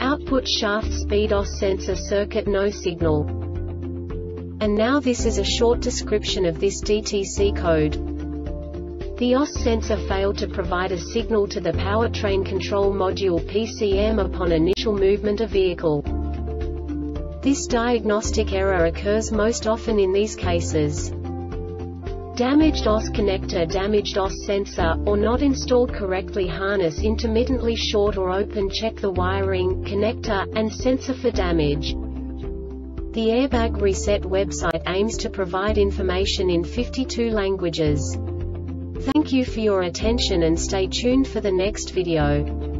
output shaft speed or sensor circuit no signal. And now this is a short description of this DTC code. The OSS sensor failed to provide a signal to the powertrain control module PCM upon initial movement of vehicle. This diagnostic error occurs most often in these cases: damaged OSS connector, damaged OSS sensor, or not installed correctly, harness intermittently short or open, check the wiring, connector, and sensor for damage. The Airbag Reset website aims to provide information in 52 languages. Thank you for your attention and stay tuned for the next video.